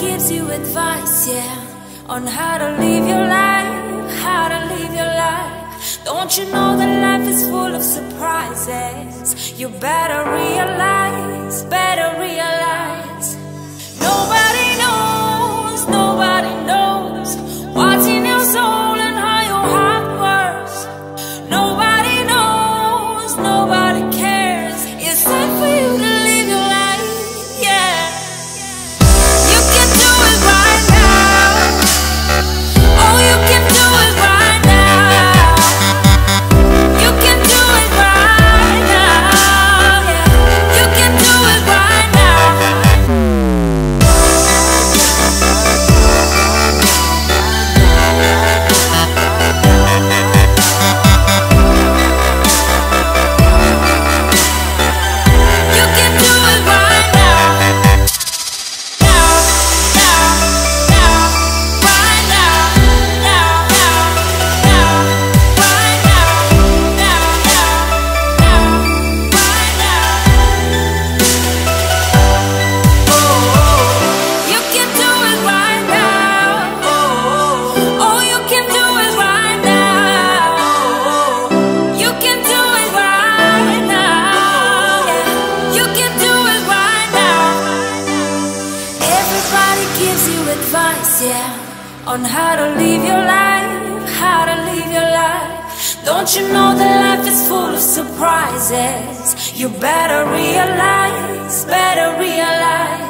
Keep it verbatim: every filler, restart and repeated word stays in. gives you advice, yeah, on how to live your life, how to live your life. Don't you know that life is full of surprises? You better realize, better realize. Nobody knows, nobody knows what's in your soul and how your heart works. Nobody knows, nobody cares. It's time for you to live your life, yeah. You can do it right now. Oh, you can do it right now. You can do it right now, yeah. You can do it right now. You can do it right now. Now, now, now, right now, now, now, now, right now, now, now, now, right now. Oh, oh, you can do it right now. Oh, oh, oh, you can do it right now. Oh, oh, you can do it right now. Yeah, you can do it right now. Everybody gives you advice, yeah, on how to live your life, how to live your life. Don't you know that life is full of surprises? You better realize, better realize.